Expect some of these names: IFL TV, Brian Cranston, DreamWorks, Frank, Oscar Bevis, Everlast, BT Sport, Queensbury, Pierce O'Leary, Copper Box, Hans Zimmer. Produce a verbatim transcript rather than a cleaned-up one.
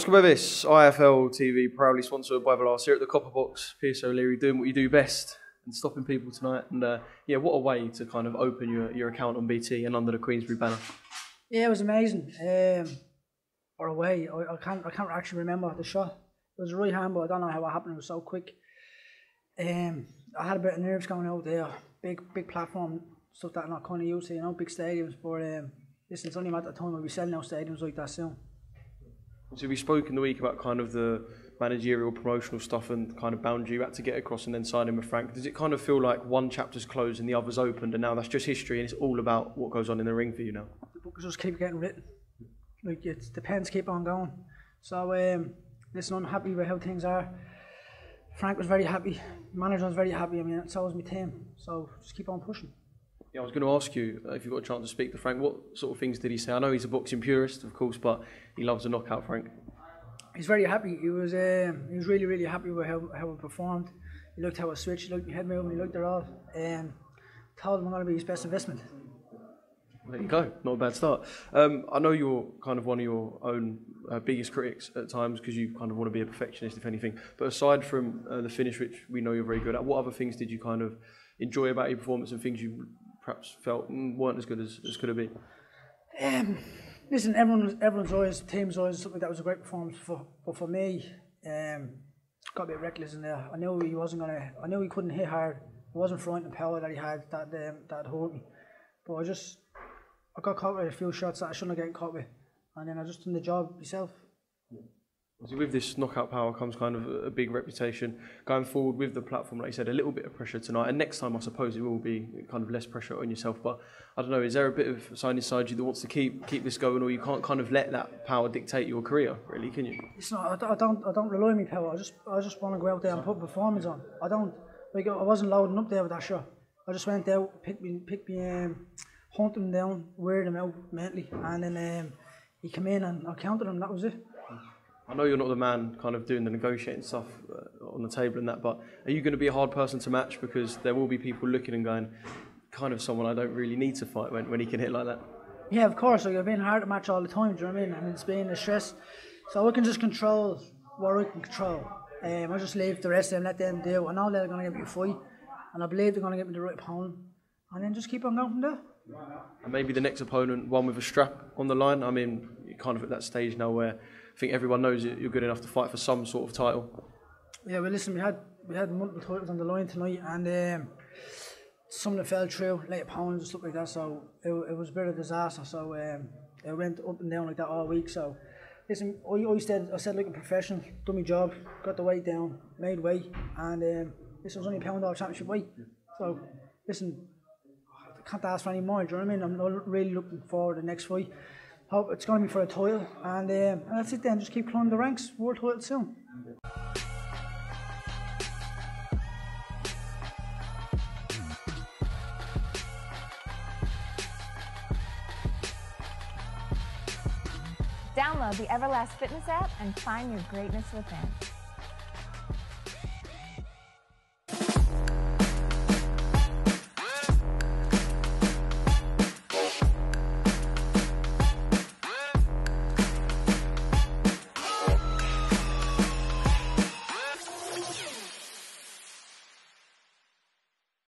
Oscar Bevis, I F L T V, proudly sponsored by Everlast here at the Copper Box. Pierce O'Leary doing what you do best and stopping people tonight. And uh, yeah, what a way to kind of open your, your account on B T and under the Queensbury banner. Yeah, it was amazing. Um, or a way, I, I can't I can't actually remember the shot. It was right hand, but I don't know how it happened. It was so quick. Um, I had a bit of nerves going out there. Big big platform, stuff that I'm not kind of used to, you know, big stadiums. But um, listen, it's only a matter of time we'll be selling out stadiums like that soon. So we spoke in the week about kind of the managerial promotional stuff and kind of boundary you had to get across and then signing with Frank. Does it kind of feel like one chapter's closed and the other's opened and now that's just history and it's all about what goes on in the ring for you now? The books just keep getting written. Like, it's, the pens keep on going. So um, listen, I'm happy with how things are. Frank was very happy. The manager was very happy. I mean, so was my team. So just keep on pushing. Yeah, I was going to ask you, uh, if you've got a chance to speak to Frank, what sort of things did he say? I know he's a boxing purist, of course, but he loves a knockout, Frank. He's very happy. He was um, he was really, really happy with how, how I performed. He looked how I switched, he looked my head movement, he looked it all. Um, told him I'm going to be his best investment. There you go. Not a bad start. Um, I know you're kind of one of your own uh, biggest critics at times because you kind of want to be a perfectionist, if anything. But aside from uh, the finish, which we know you're very good at, what other things did you kind of enjoy about your performance and things you perhaps felt weren't as good as, as could have been? Um, listen, everyone, everyone's always, team's always, something that was a great performance for, but for me, um, got a bit reckless in there. I knew he wasn't gonna, I knew he couldn't hit hard. It wasn't front and power that he had that um, that hurt me. But I just, I got caught with a few shots that I shouldn't have gotten caught with, and then I just done the job myself. Yeah. So with this knockout power comes kind of a big reputation. Going forward with the platform, like you said, a little bit of pressure tonight. And next time, I suppose, it will be kind of less pressure on yourself. But I don't know, is there a bit of sign inside you that wants to keep keep this going, or you can't kind of let that power dictate your career, really, can you? It's not, I don't, I don't rely on my power. I just, I just want to go out there and put performance on. I don't, like, I wasn't loading up there with that shot. I just went out, picked me, picked me, um, hunt them down, wear them out mentally, and then um, he came in and I counted him. That was it. I know you're not the man kind of doing the negotiating stuff uh, on the table and that, but are you going to be a hard person to match? Because there will be people looking and going, kind of someone I don't really need to fight when, when he can hit like that. Yeah, of course. Like, I've been hard to match all the time, do you know what I mean? And it's been a stress. So I can just control what I can control. Um, I just leave the rest of them, let them do. I know they're going to give me a fight, and I believe they're going to give me the right opponent. And then just keep on going from there. And maybe the next opponent, one with a strap on the line. I mean, you're kind of at that stage now where I think everyone knows you're good enough to fight for some sort of title. Yeah, well, listen, we had we had multiple titles on the line tonight, and um, some of them fell through, late opponents and stuff like that. So it, it was a bit of a disaster. So um, it went up and down like that all week. So listen, I, I said I said like a professional, done my job, got the weight down, made weight, and um, this was only a pound dollar championship weight. So listen, I can't ask for any more, do you know what I mean? I'm really looking forward to the next fight. Hope it's going to be for a title, and, um, and that's it then, just keep climbing the ranks, world title soon. Download the Everlast Fitness app and find your greatness within.